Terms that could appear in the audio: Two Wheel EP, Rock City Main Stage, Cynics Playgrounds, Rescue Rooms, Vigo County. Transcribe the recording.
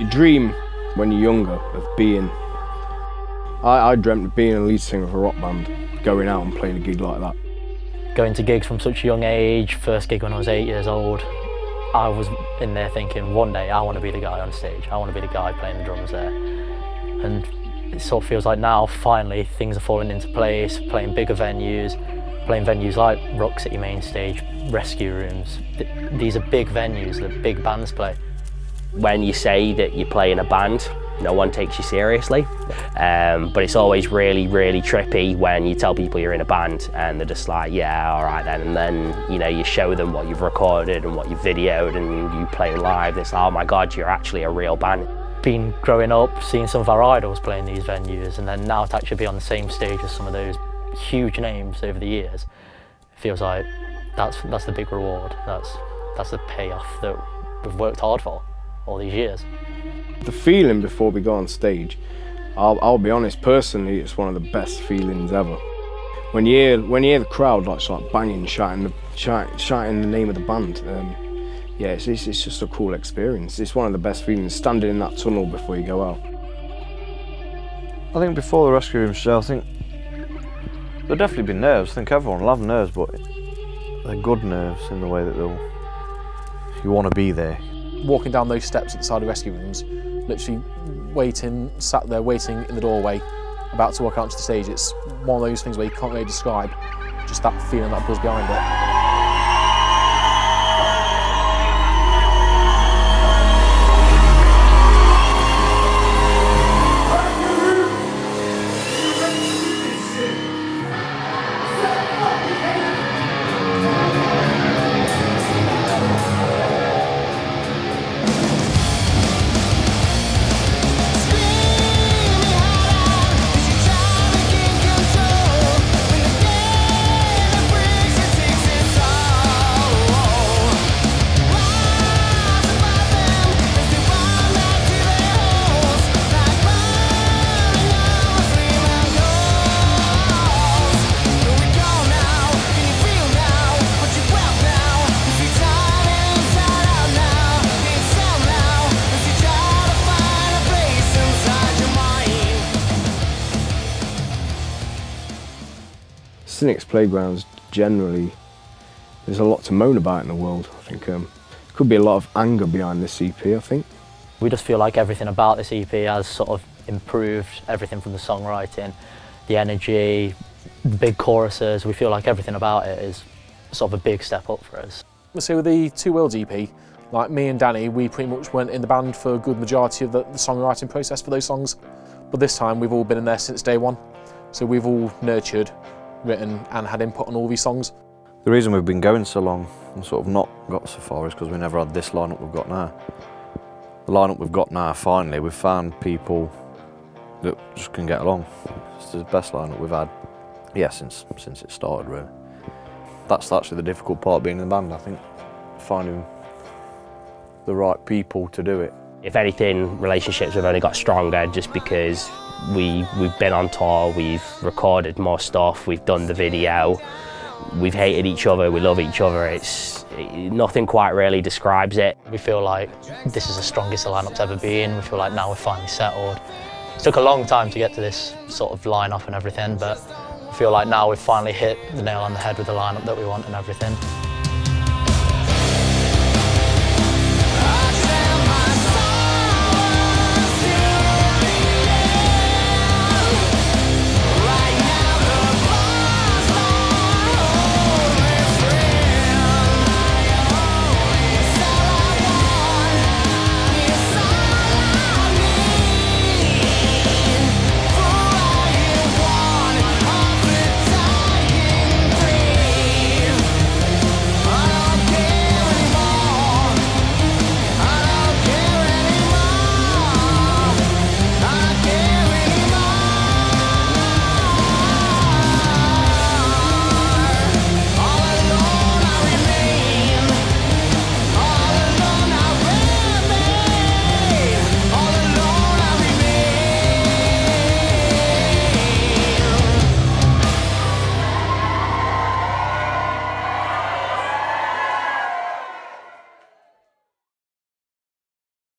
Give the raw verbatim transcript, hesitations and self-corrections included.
You dream when you're younger of being... I, I dreamt of being a lead singer of a rock band, going out and playing a gig like that. Going to gigs from such a young age, first gig when I was eight years old, I was in there thinking, one day I want to be the guy on stage, I want to be the guy playing the drums there. And it sort of feels like now, finally, things are falling into place, playing bigger venues, playing venues like Rock City Main Stage, Rescue Rooms. These are big venues that big bands play. When you say that you play in a band, no one takes you seriously, um, but it's always really, really trippy when you tell people you're in a band and they're just like, yeah, all right then, and then, you know, you show them what you've recorded and what you've videoed and you play live, it's like, oh my God, you're actually a real band. Been growing up, seeing some of our idols playing these venues, and then now to actually be on the same stage as some of those huge names over the years, it feels like that's, that's the big reward, that's, that's the payoff that we've worked hard for all these years. The feeling before we go on stage, I'll, I'll be honest, personally, it's one of the best feelings ever. When you hear, when you hear the crowd like start banging, shouting the, shout, shouting the name of the band, um, yeah, it's, it's, it's just a cool experience. It's one of the best feelings, standing in that tunnel before you go out. I think before the Rescue Room show, I think there'll definitely be nerves. I think everyone will have nerves, but they're good nerves in the way that they'll, you want to be there. Walking down those steps at the side of Rescue Rooms, literally waiting, sat there waiting in the doorway, about to walk out to the stage. It's one of those things where you can't really describe, just that feeling that buzz behind it. Cynics Playgrounds, generally, there's a lot to moan about in the world. I think um, there could be a lot of anger behind this E P, I think. We just feel like everything about this E P has sort of improved, everything from the songwriting, the energy, the big choruses. We feel like everything about it is sort of a big step up for us. So with the Two Wheel E P, like me and Danny, we pretty much weren't in the band for a good majority of the, the songwriting process for those songs, but this time we've all been in there since day one, so we've all nurtured, written and had input on all these songs. The reason we've been going so long and sort of not got so far is because we never had this lineup we've got now. The lineup we've got now, finally, we've found people that just can get along. It's the best lineup we've had, yeah, since since it started, really. That's actually the difficult part being in the band, I think, finding the right people to do it. If anything, relationships have only got stronger just because we, we've been on tour, we've recorded more stuff, we've done the video, we've hated each other, we love each other, it's it, nothing quite really describes it. We feel like this is the strongest the lineup's ever been, we feel like now we're finally settled. It took a long time to get to this sort of line-up and everything, but I feel like now we've finally hit the nail on the head with the lineup that we want and everything.